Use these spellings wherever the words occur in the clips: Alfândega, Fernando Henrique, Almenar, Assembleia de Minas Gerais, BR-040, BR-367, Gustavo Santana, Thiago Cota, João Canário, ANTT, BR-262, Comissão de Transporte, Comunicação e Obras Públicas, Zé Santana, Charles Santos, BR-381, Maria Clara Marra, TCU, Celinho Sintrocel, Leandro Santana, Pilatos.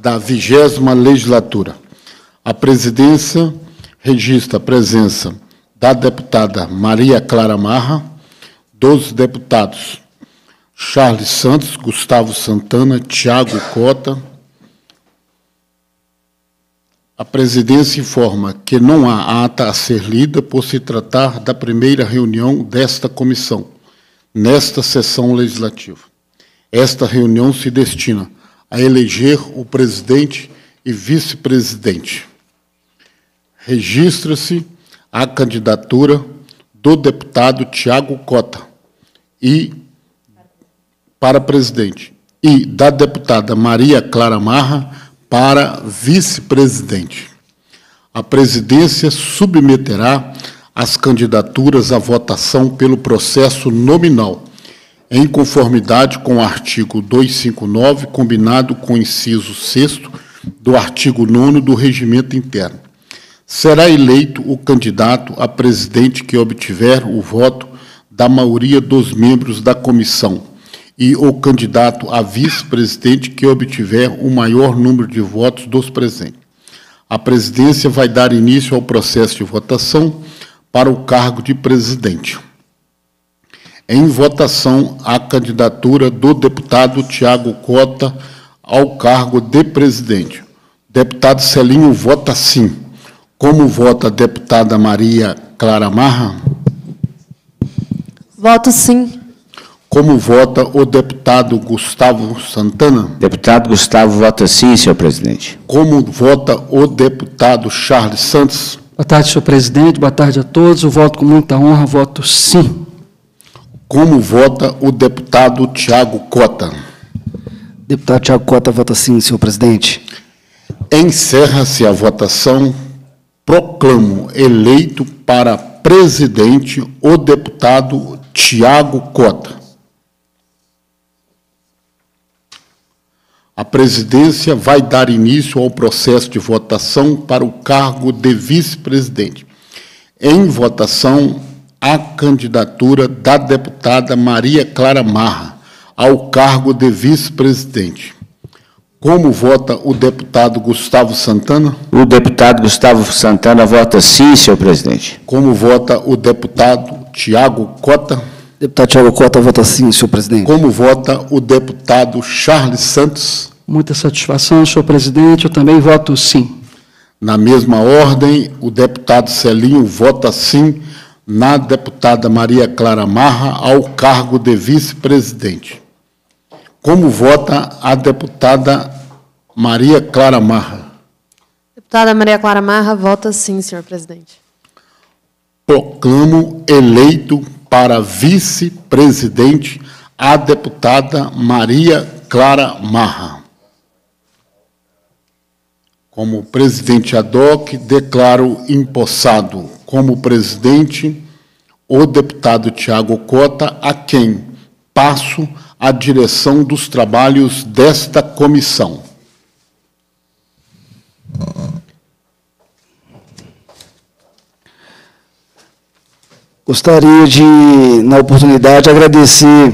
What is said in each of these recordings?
da 20ª legislatura. A presidência registra a presença da deputada Maria Clara Marra, dos deputados Charles Santos, Gustavo Santana, Thiago Cota. A presidência informa que não há ata a ser lida por se tratar da primeira reunião desta comissão, nesta sessão legislativa. Esta reunião se destina a eleger o presidente e vice-presidente. Registra-se a candidatura do deputado Thiago Cota e para presidente e da deputada Maria Clara Marra para vice-presidente. A presidência submeterá as candidaturas à votação pelo processo nominal, em conformidade com o artigo 259, combinado com o inciso 6º do artigo 9º do Regimento Interno. Será eleito o candidato a presidente que obtiver o voto da maioria dos membros da comissão e o candidato a vice-presidente que obtiver o maior número de votos dos presentes. A presidência vai dar início ao processo de votação para o cargo de presidente. Em votação, a candidatura do deputado Thiago Cota ao cargo de presidente. Deputado Celinho vota sim. Como vota a deputada Maria Clara Marra? Voto sim. Como vota o deputado Gustavo Santana? Deputado Gustavo vota sim, senhor presidente. Como vota o deputado Charles Santos? Boa tarde, senhor presidente. Boa tarde a todos. Eu voto com muita honra. Voto sim. Como vota o deputado Thiago Cota? Deputado Thiago Cota vota sim, senhor presidente. Encerra-se a votação. Proclamo eleito para presidente o deputado Thiago Cota. A presidência vai dar início ao processo de votação para o cargo de vice-presidente. Em votação, a candidatura da deputada Maria Clara Marra ao cargo de vice-presidente. Como vota o deputado Gustavo Santana? O deputado Gustavo Santana vota sim, senhor presidente. Como vota o deputado Thiago Cota? Deputado Thiago Cota vota sim, senhor presidente. Como vota o deputado Charles Santos? Muita satisfação, senhor presidente. Eu também voto sim. Na mesma ordem, o deputado Celinho vota sim na deputada Maria Clara Marra ao cargo de vice-presidente. Como vota a deputada Maria Clara Marra? Deputada Maria Clara Marra vota sim, senhor presidente. Proclamo eleito para vice-presidente a deputada Maria Clara Marra. Como presidente ad hoc, declaro empossado como presidente o deputado Thiago Cota, a quem passo a direção dos trabalhos desta comissão. Gostaria de, na oportunidade, agradecer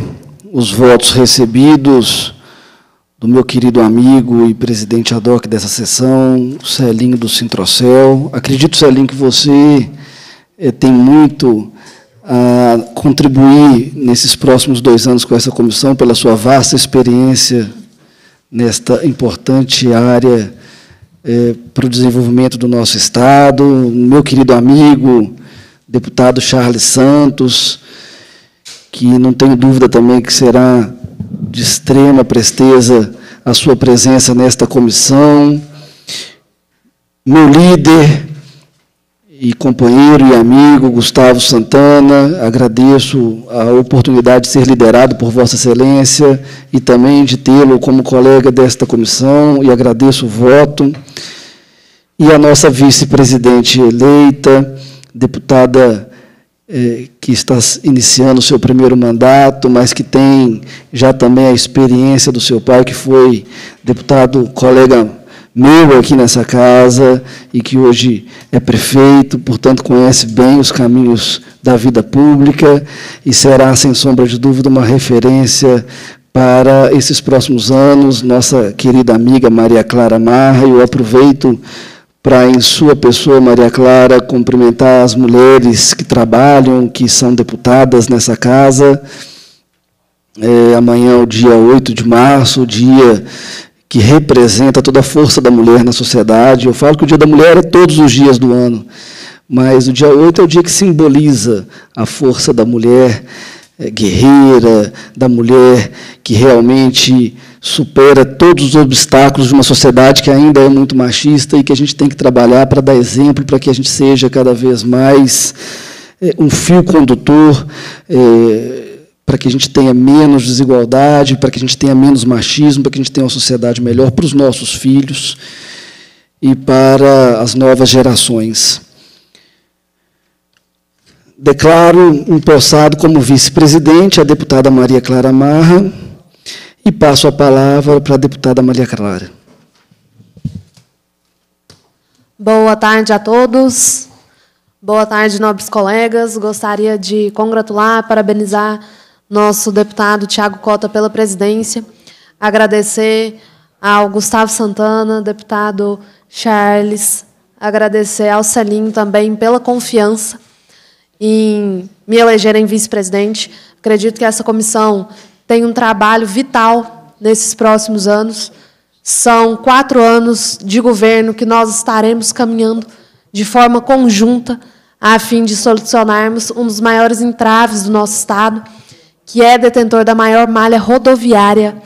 os votos recebidos do meu querido amigo e presidente ad hoc dessa sessão, Celinho do Sintrocel. Acredito, Celinho, que você tem muito a contribuir nesses próximos 2 anos com essa comissão, pela sua vasta experiência nesta importante área para o desenvolvimento do nosso Estado. Meu querido amigo, deputado Charles Santos, que não tenho dúvida também que será de extrema presteza a sua presença nesta comissão. Meu líder e companheiro e amigo, Gustavo Santana, agradeço a oportunidade de ser liderado por Vossa Excelência e também de tê-lo como colega desta comissão, e agradeço o voto. E a nossa vice-presidente eleita, deputada que está iniciando o seu primeiro mandato, mas que tem já também a experiência do seu pai, que foi deputado, colega meu aqui nessa casa, e que hoje é prefeito, portanto conhece bem os caminhos da vida pública e será, sem sombra de dúvida, uma referência para esses próximos anos, nossa querida amiga Maria Clara Marra. Eu aproveito para, em sua pessoa, Maria Clara, cumprimentar as mulheres que trabalham, que são deputadas nessa casa. Amanhã é o dia 8 de março, o dia que representa toda a força da mulher na sociedade. Eu falo que o Dia da Mulher é todos os dias do ano, mas o dia 8 é o dia que simboliza a força da mulher guerreira, da mulher que realmente supera todos os obstáculos de uma sociedade que ainda é muito machista e que a gente tem que trabalhar para dar exemplo, para que a gente seja cada vez mais um fio condutor, para que a gente tenha menos desigualdade, para que a gente tenha menos machismo, para que a gente tenha uma sociedade melhor para os nossos filhos e para as novas gerações. Declaro empossado como vice-presidente a deputada Maria Clara Marra e passo a palavra para a deputada Maria Clara. Boa tarde a todos. Boa tarde, nobres colegas. Gostaria de congratular, parabenizar nosso deputado Thiago Cota pela presidência. Agradecer ao Gustavo Santana, deputado Charles. Agradecer ao Celinho também pela confiança em me elegerem vice-presidente. Acredito que essa comissão tem um trabalho vital nesses próximos anos. São 4 anos de governo que nós estaremos caminhando de forma conjunta a fim de solucionarmos um dos maiores entraves do nosso Estado, que é detentor da maior malha rodoviária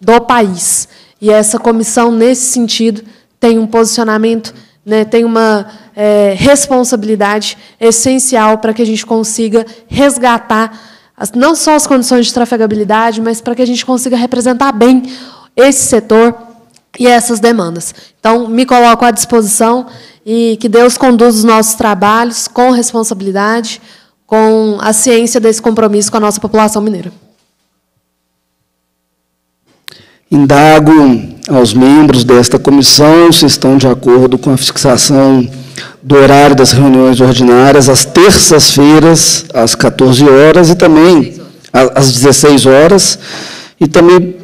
do país. E essa comissão, nesse sentido, tem um posicionamento, né, tem uma responsabilidade essencial para que a gente consiga resgatar não só as condições de trafegabilidade, mas para que a gente consiga representar bem esse setor e essas demandas. Então, me coloco à disposição e que Deus conduza os nossos trabalhos com responsabilidade, com a ciência desse compromisso com a nossa população mineira. Indago aos membros desta comissão se estão de acordo com a fixação do horário das reuniões ordinárias às terças-feiras, às 14 horas, e também às 16 horas. E também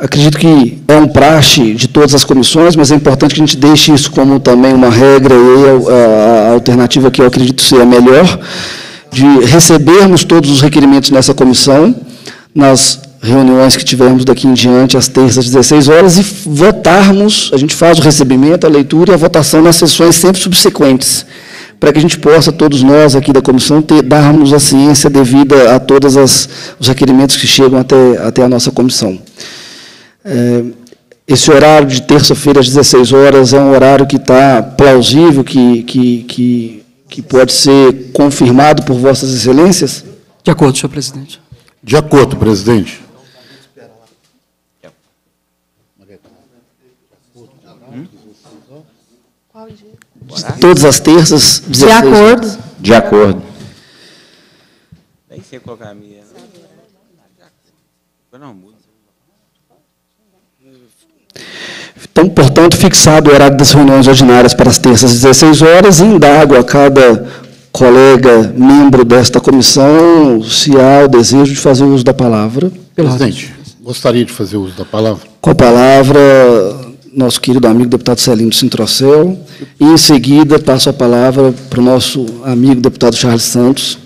acredito que é um praxe de todas as comissões, mas é importante que a gente deixe isso como também uma regra, e a alternativa que eu acredito ser a melhor, de recebermos todos os requerimentos nessa comissão, nas reuniões que tivermos daqui em diante, às terças, às 16 horas, e votarmos, a gente faz o recebimento, a leitura e a votação nas sessões sempre subsequentes, para que a gente possa, todos nós aqui da comissão, darmos a ciência devida a todos os requerimentos que chegam até a nossa comissão. Esse horário de terça-feira, às 16 horas, é um horário que está plausível, que pode ser confirmado por vossas excelências? De acordo, senhor presidente. De acordo, presidente. Todas as terças, 16. De acordo. De acordo. Daí você colocar a minha. Então, portanto, fixado o horário das reuniões ordinárias para as terças às 16 horas, e indago a cada colega membro desta comissão se há o desejo de fazer uso da palavra. Presidente, gostaria de fazer uso da palavra. Com a palavra, nosso querido amigo deputado Celinho Sintrocel, e em seguida passo a palavra para o nosso amigo deputado Charles Santos.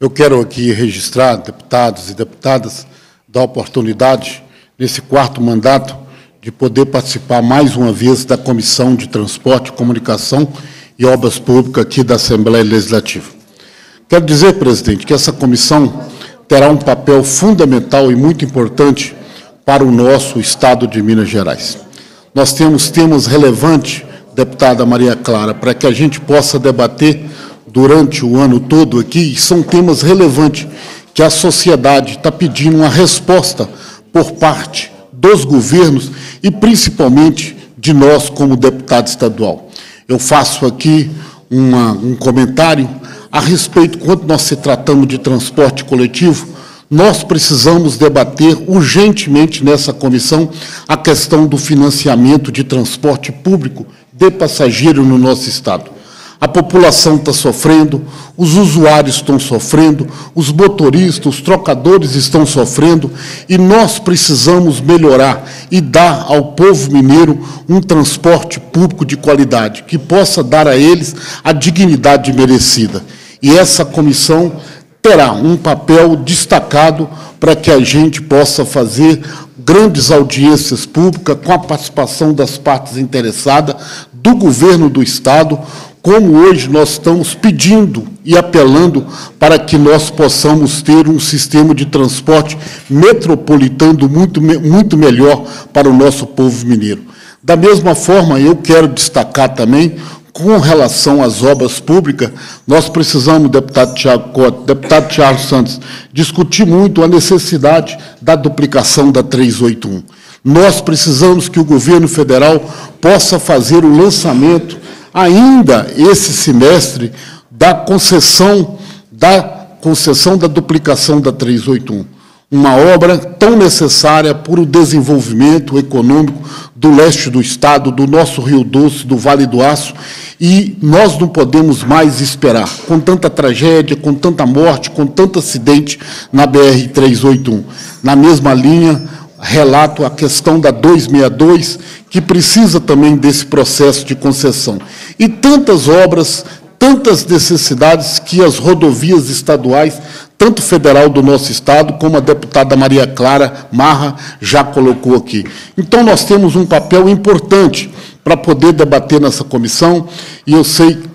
Eu quero aqui registrar, deputados e deputadas, da oportunidade, nesse quarto mandato, de poder participar mais uma vez da Comissão de Transporte, Comunicação e Obras Públicas aqui da Assembleia Legislativa. Quero dizer, presidente, que essa comissão terá um papel fundamental e muito importante para o nosso Estado de Minas Gerais. Nós temos temas relevantes, deputada Maria Clara, para que a gente possa debater durante o ano todo aqui, e são temas relevantes que a sociedade está pedindo uma resposta por parte dos governos e principalmente de nós como deputado estadual. Eu faço aqui um comentário a respeito, quando nós se tratamos de transporte coletivo, nós precisamos debater urgentemente nessa comissão a questão do financiamento de transporte público de passageiro no nosso Estado. A população está sofrendo, os usuários estão sofrendo, os motoristas, os trocadores estão sofrendo e nós precisamos melhorar e dar ao povo mineiro um transporte público de qualidade, que possa dar a eles a dignidade merecida. E essa comissão terá um papel destacado para que a gente possa fazer grandes audiências públicas com a participação das partes interessadas, do governo do Estado, como hoje nós estamos pedindo e apelando para que nós possamos ter um sistema de transporte metropolitano muito melhor para o nosso povo mineiro. Da mesma forma, eu quero destacar também, com relação às obras públicas, nós precisamos, deputado Thiago Cota, deputado Charles Santos, discutir muito a necessidade da duplicação da 381. Nós precisamos que o governo federal possa fazer o lançamento ainda esse semestre da concessão da duplicação da 381, uma obra tão necessária para o desenvolvimento econômico do leste do Estado, do nosso Rio Doce, do Vale do Aço, e nós não podemos mais esperar, com tanta tragédia, com tanta morte, com tanto acidente na BR-381. Na mesma linha, relato a questão da 262, que precisa também desse processo de concessão. E tantas obras, tantas necessidades que as rodovias estaduais, tanto federal do nosso Estado, como a deputada Maria Clara Marra já colocou aqui. Então, nós temos um papel importante para poder debater nessa comissão, e eu sei que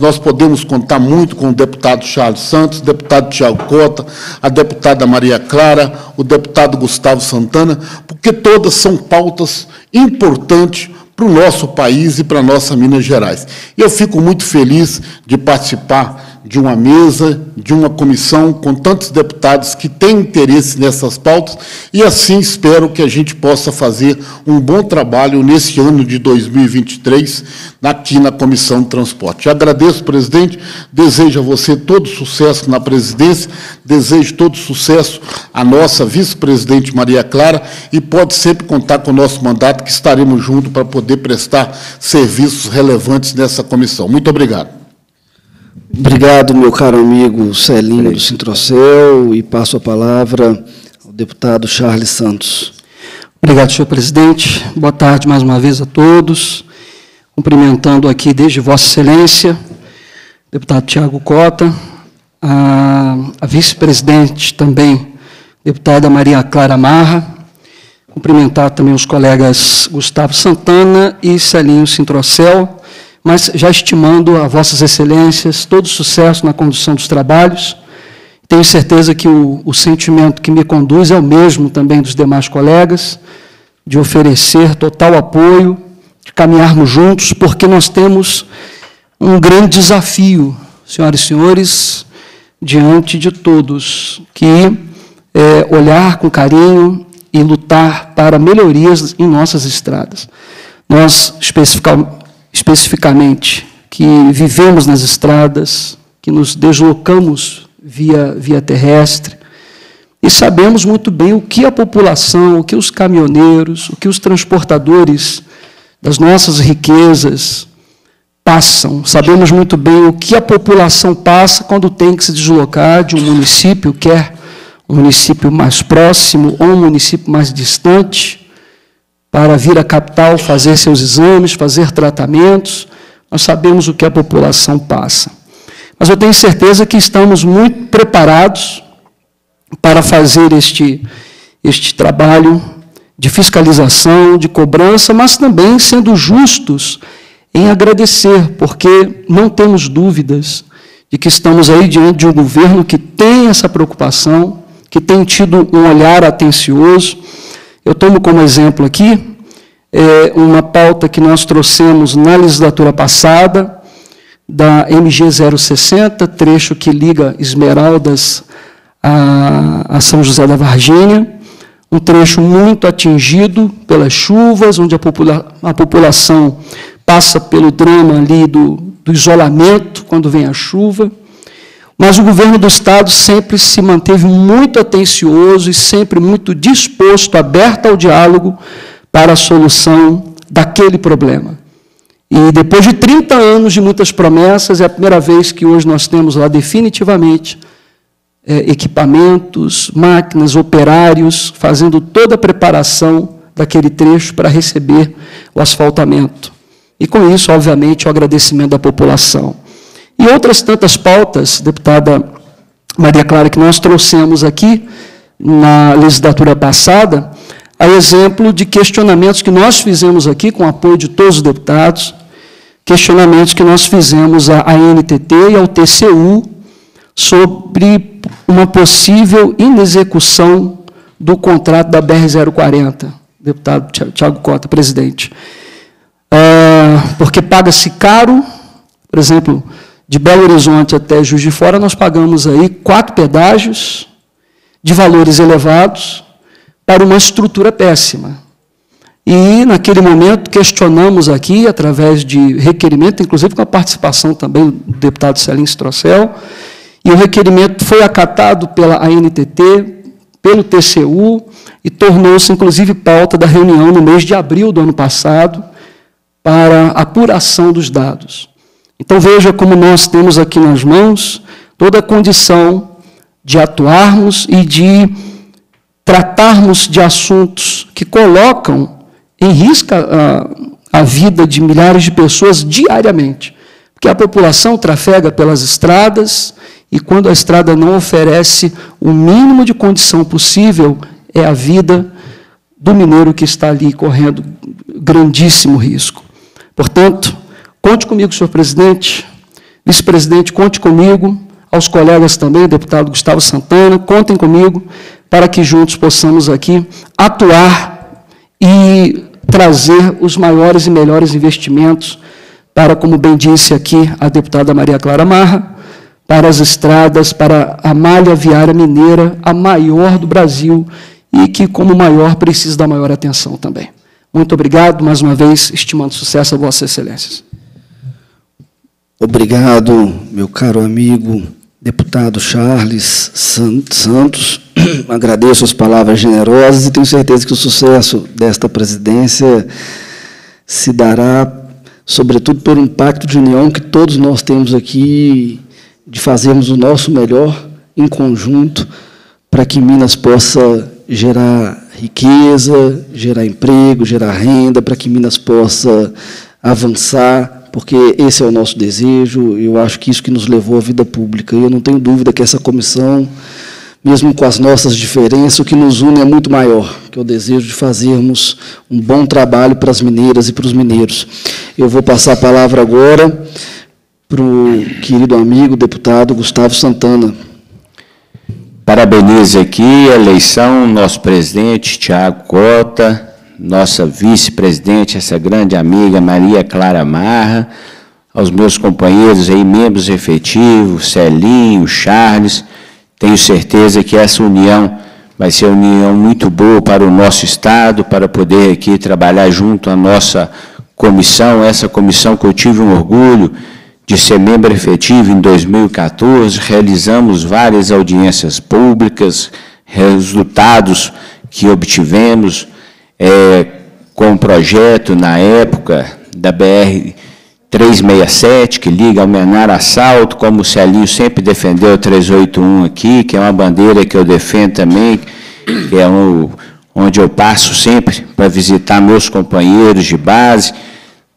nós podemos contar muito com o deputado Charles Santos, o deputado Thiago Cota, a deputada Maria Clara, o deputado Gustavo Santana, porque todas são pautas importantes para o nosso país e para a nossa Minas Gerais. E eu fico muito feliz de participar de uma mesa, de uma comissão, com tantos deputados que têm interesse nessas pautas, e assim espero que a gente possa fazer um bom trabalho nesse ano de 2023, aqui na Comissão de Transporte. Agradeço, presidente, desejo a você todo sucesso na presidência, desejo todo sucesso à nossa vice-presidente Maria Clara, e pode sempre contar com o nosso mandato, que estaremos juntos para poder prestar serviços relevantes nessa comissão. Muito obrigado. Obrigado, meu caro amigo Celinho Sintrocel, e passo a palavra ao deputado Charles Santos. Obrigado, senhor presidente. Boa tarde mais uma vez a todos. Cumprimentando aqui desde Vossa Excelência, deputado Thiago Cota, a vice-presidente também, deputada Maria Clara Marra. Cumprimentar também os colegas Gustavo Santana e Celinho Sintrocel, mas já estimando a Vossas Excelências todo sucesso na condução dos trabalhos. Tenho certeza que o sentimento que me conduz é o mesmo também dos demais colegas, de oferecer total apoio, de caminharmos juntos, porque nós temos um grande desafio, senhoras e senhores, diante de todos, que é olhar com carinho e lutar para melhorias em nossas estradas. Nós especificamente, que vivemos nas estradas, que nos deslocamos via terrestre, e sabemos muito bem o que a população, o que os caminhoneiros, o que os transportadores das nossas riquezas passam. Sabemos muito bem o que a população passa quando tem que se deslocar de um município, quer um município mais próximo ou um município mais distante, para vir à capital, fazer seus exames, fazer tratamentos. Nós sabemos o que a população passa. Mas eu tenho certeza que estamos muito preparados para fazer este trabalho de fiscalização, de cobrança, mas também sendo justos em agradecer, porque não temos dúvidas de que estamos aí diante de um governo que tem essa preocupação, que tem tido um olhar atencioso. Eu tomo como exemplo aqui uma pauta que nós trouxemos na legislatura passada, da MG-060, trecho que liga Esmeraldas a São José da Varginha, um trecho muito atingido pelas chuvas, onde a população passa pelo drama ali do isolamento quando vem a chuva. Mas o governo do Estado sempre se manteve muito atencioso e sempre muito disposto, aberto ao diálogo para a solução daquele problema. E depois de 30 anos de muitas promessas, é a primeira vez que hoje nós temos lá definitivamente equipamentos, máquinas, operários, fazendo toda a preparação daquele trecho para receber o asfaltamento. E com isso, obviamente, o agradecimento da população. E outras tantas pautas, deputada Maria Clara, que nós trouxemos aqui na legislatura passada, a exemplo de questionamentos que nós fizemos aqui, com o apoio de todos os deputados, questionamentos que nós fizemos à ANTT e ao TCU sobre uma possível inexecução do contrato da BR-040, deputado Thiago Cota, presidente. Porque paga-se caro, por exemplo, de Belo Horizonte até Juiz de Fora, nós pagamos aí 4 pedágios de valores elevados para uma estrutura péssima. E, naquele momento, questionamos aqui, através de requerimento, inclusive com a participação também do deputado Celinho Sintrocel, e o requerimento foi acatado pela ANTT, pelo TCU, e tornou-se, inclusive, pauta da reunião no mês de abril do ano passado, para apuração dos dados. Então, veja como nós temos aqui nas mãos toda a condição de atuarmos e de tratarmos de assuntos que colocam em risco a vida de milhares de pessoas diariamente. Porque a população trafega pelas estradas e, quando a estrada não oferece o mínimo de condição possível, é a vida do mineiro que está ali correndo grandíssimo risco. Portanto, conte comigo, senhor presidente, vice-presidente, conte comigo, aos colegas também, deputado Gustavo Santana, contem comigo, para que juntos possamos aqui atuar e trazer os maiores e melhores investimentos para, como bem disse aqui a deputada Maria Clara Marra, para as estradas, para a malha viária mineira, a maior do Brasil, e que, como maior, precisa da maior atenção também. Muito obrigado, mais uma vez, estimando sucesso a vossas excelências. Obrigado, meu caro amigo deputado Charles Santos. Agradeço as palavras generosas e tenho certeza que o sucesso desta presidência se dará, sobretudo, por um pacto de união que todos nós temos aqui, de fazermos o nosso melhor em conjunto para que Minas possa gerar riqueza, gerar emprego, gerar renda, para que Minas possa avançar, porque esse é o nosso desejo, eu acho que isso que nos levou à vida pública. E eu não tenho dúvida que essa comissão, mesmo com as nossas diferenças, o que nos une é muito maior, que é o desejo de fazermos um bom trabalho para as mineiras e para os mineiros. Eu vou passar a palavra agora para o querido amigo deputado Gustavo Santana. Parabenizo aqui a eleição, nosso presidente Thiago Cota, nossa vice-presidente, essa grande amiga Maria Clara Marra, aos meus companheiros aí, membros efetivos, Celinho, Charles. Tenho certeza que essa união vai ser uma união muito boa para o nosso Estado, para poder aqui trabalhar junto à nossa comissão, essa comissão que eu tive um orgulho de ser membro efetivo em 2014, realizamos várias audiências públicas, resultados que obtivemos, com um projeto, na época, da BR-367, que liga Almenar a Salto, como o Celinho sempre defendeu a 381 aqui, que é uma bandeira que eu defendo também, que é onde eu passo sempre para visitar meus companheiros de base,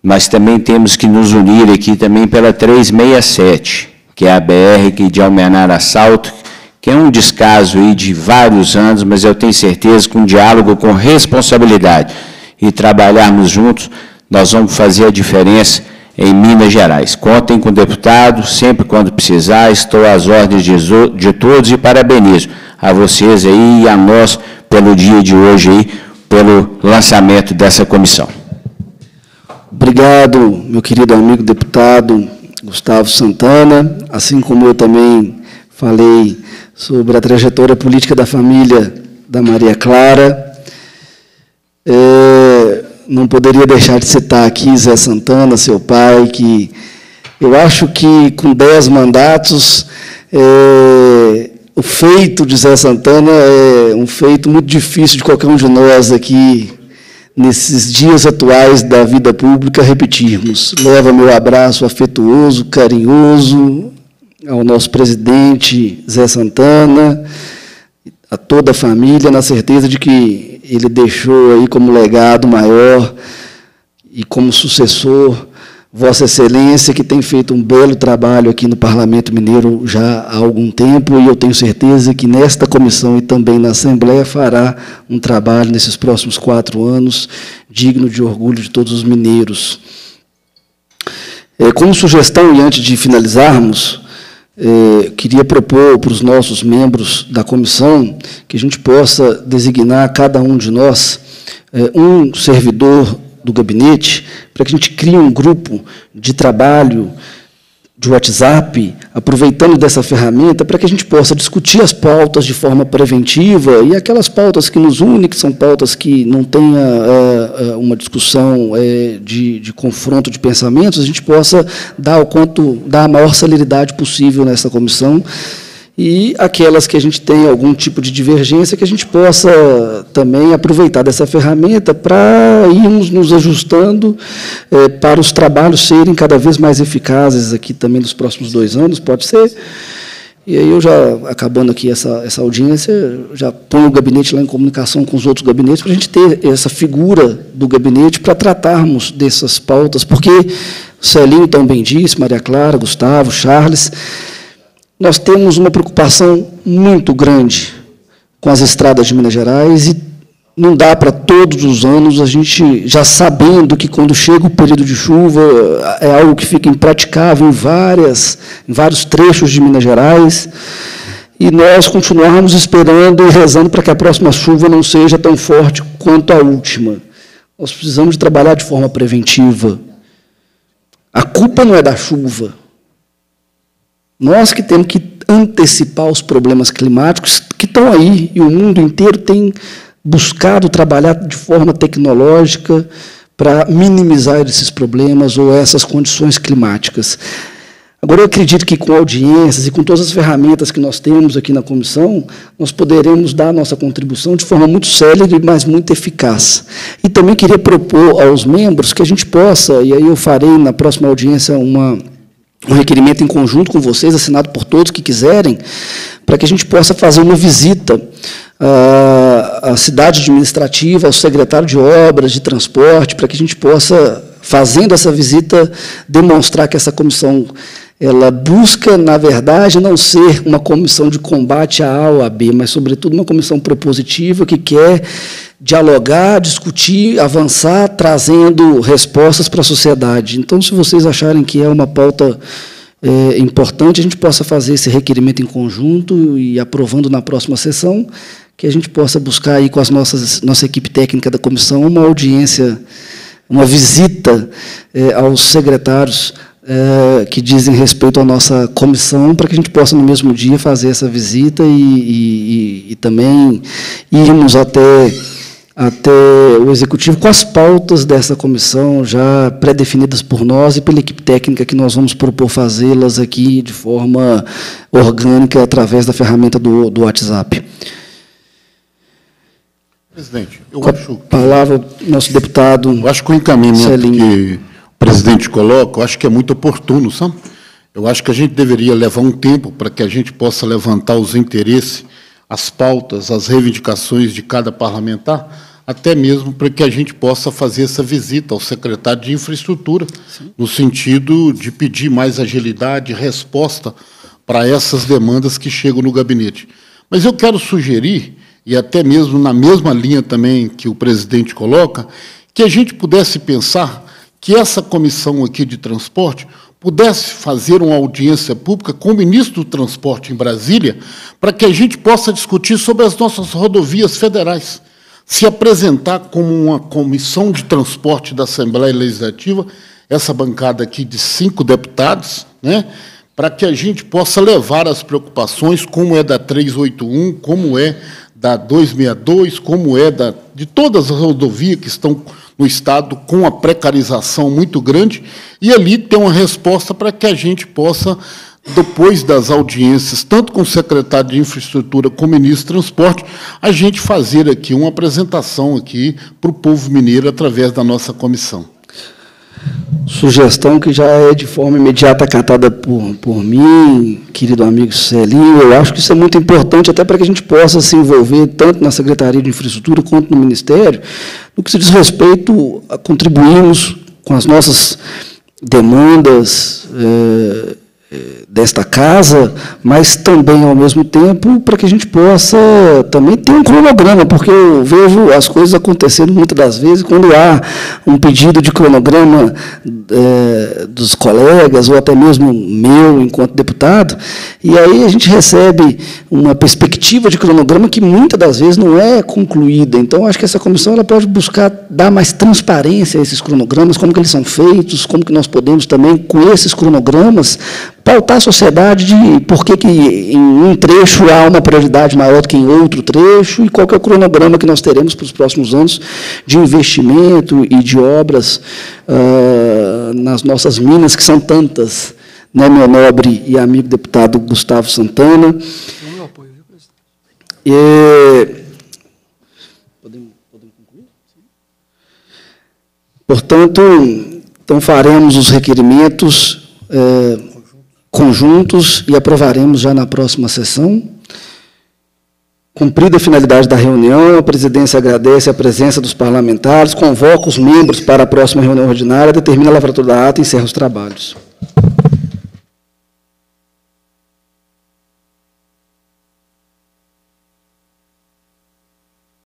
mas também temos que nos unir aqui também pela 367, que é a BR que de Almenar a Salto, que é um descaso aí de vários anos, mas eu tenho certeza que um diálogo com responsabilidade e trabalharmos juntos, nós vamos fazer a diferença em Minas Gerais. Contem com o deputado, sempre quando precisar, estou às ordens de todos e parabenizo a vocês aí e a nós pelo dia de hoje, aí, pelo lançamento dessa comissão. Obrigado, meu querido amigo deputado Gustavo Santana, assim como eu também falei sobre a trajetória política da família da Maria Clara. Não poderia deixar de citar aqui Zé Santana, seu pai, que eu acho que com 10 mandatos, o feito de Zé Santana é um feito muito difícil de qualquer um de nós aqui nesses dias atuais da vida pública, repetirmos. Leva meu abraço afetuoso, carinhoso, ao nosso presidente Zé Santana, a toda a família, na certeza de que ele deixou aí como legado maior e como sucessor Vossa Excelência, que tem feito um belo trabalho aqui no Parlamento Mineiro já há algum tempo, e eu tenho certeza que nesta comissão e também na Assembleia fará um trabalho nesses próximos 4 anos digno de orgulho de todos os mineiros. Como sugestão, e antes de finalizarmos, queria propor para os nossos membros da comissão que a gente possa designar, cada um de nós, um servidor do gabinete, para que a gente crie um grupo de trabalho de WhatsApp, aproveitando dessa ferramenta, para que a gente possa discutir as pautas de forma preventiva e aquelas pautas que nos unem, que são pautas que não tenha uma discussão de confronto de pensamentos, a gente possa dar a maior celeridade possível nessa comissão, e aquelas que a gente tem algum tipo de divergência, que a gente possa também aproveitar dessa ferramenta para irmos nos ajustando para os trabalhos serem cada vez mais eficazes aqui também nos próximos 2 anos, pode ser. E aí eu já, acabando aqui essa audiência, já ponho o gabinete lá em comunicação com os outros gabinetes, para a gente ter essa figura do gabinete para tratarmos dessas pautas, porque Celinho também disse, Maria Clara, Gustavo, Charles, nós temos uma preocupação muito grande com as estradas de Minas Gerais e não dá para todos os anos a gente já sabendo que quando chega o período de chuva é algo que fica impraticável em vários trechos de Minas Gerais, e nós continuarmos esperando e rezando para que a próxima chuva não seja tão forte quanto a última. Nós precisamos de trabalhar de forma preventiva. A culpa não é da chuva. Nós que temos que antecipar os problemas climáticos que estão aí, e o mundo inteiro tem buscado trabalhar de forma tecnológica para minimizar esses problemas ou essas condições climáticas. Agora, eu acredito que com audiências e com todas as ferramentas que nós temos aqui na comissão, nós poderemos dar a nossa contribuição de forma muito célere, mas muito eficaz. E também queria propor aos membros que a gente possa, e aí eu farei na próxima audiência um requerimento em conjunto com vocês, assinado por todos que quiserem, para que a gente possa fazer uma visita à cidade administrativa, ao secretário de Obras, de Transporte, para que a gente possa, fazendo essa visita, demonstrar que essa comissão ela busca, na verdade, não ser uma comissão de combate à A ou à B, mas, sobretudo, uma comissão propositiva que quer dialogar, discutir, avançar, trazendo respostas para a sociedade. Então, se vocês acharem que é uma pauta importante, a gente possa fazer esse requerimento em conjunto e aprovando na próxima sessão, que a gente possa buscar aí com nossa equipe técnica da comissão uma audiência, uma visita aos secretários que dizem respeito à nossa comissão, para que a gente possa, no mesmo dia, fazer essa visita e também irmos até o Executivo com as pautas dessa comissão já pré-definidas por nós e pela equipe técnica, que nós vamos propor fazê-las aqui de forma orgânica através da ferramenta do WhatsApp. Presidente, eu acho que... palavra, nosso deputado... Eu acho que o encaminhamento que o presidente coloca, eu acho que é muito oportuno, sabe? Eu acho que a gente deveria levar um tempo para que a gente possa levantar os interesses, as pautas, as reivindicações de cada parlamentar, até mesmo para que a gente possa fazer essa visita ao secretário de Infraestrutura, sim, no sentido de pedir mais agilidade, resposta para essas demandas que chegam no gabinete. Mas eu quero sugerir, e até mesmo na mesma linha também que o presidente coloca, que a gente pudesse pensar que essa comissão aqui de transporte pudesse fazer uma audiência pública com o ministro do Transporte em Brasília, para que a gente possa discutir sobre as nossas rodovias federais, se apresentar como uma comissão de transporte da Assembleia Legislativa, essa bancada aqui de 5 deputados, né, para que a gente possa levar as preocupações, como é da 381, como é da 262, como é de todas as rodovias que estão no Estado com a precarização muito grande, e ali ter uma resposta para que a gente possa depois das audiências, tanto com o secretário de Infraestrutura como o ministro de Transporte, a gente fazer aqui uma apresentação aqui para o povo mineiro através da nossa comissão. Sugestão que já é de forma imediata acatada por mim, querido amigo Celinho. Eu acho que isso é muito importante, até para que a gente possa se envolver tanto na Secretaria de Infraestrutura quanto no Ministério, no que se diz respeito a contribuirmos com as nossas demandas desta casa, mas também, ao mesmo tempo, para que a gente possa também ter um cronograma, porque eu vejo as coisas acontecendo muitas das vezes quando há um pedido de cronograma dos colegas, ou até mesmo meu, enquanto deputado, e aí a gente recebe uma perspectiva de cronograma que muitas das vezes não é concluída. Então, acho que essa comissão ela pode buscar dar mais transparência a esses cronogramas, como que eles são feitos, como que nós podemos também, com esses cronogramas, pautar a sociedade de por que em um trecho há uma prioridade maior do que em outro trecho e qual que é o cronograma que nós teremos para os próximos anos de investimento e de obras nas nossas minas, que são tantas, né, meu nobre e amigo deputado Gustavo Santana. Não, apoio, podemos concluir? Sim. Portanto, então faremos os requerimentos conjuntos e aprovaremos já na próxima sessão. Cumprida a finalidade da reunião, a presidência agradece a presença dos parlamentares, convoca os membros para a próxima reunião ordinária, determina a lavratura da ata e encerra os trabalhos.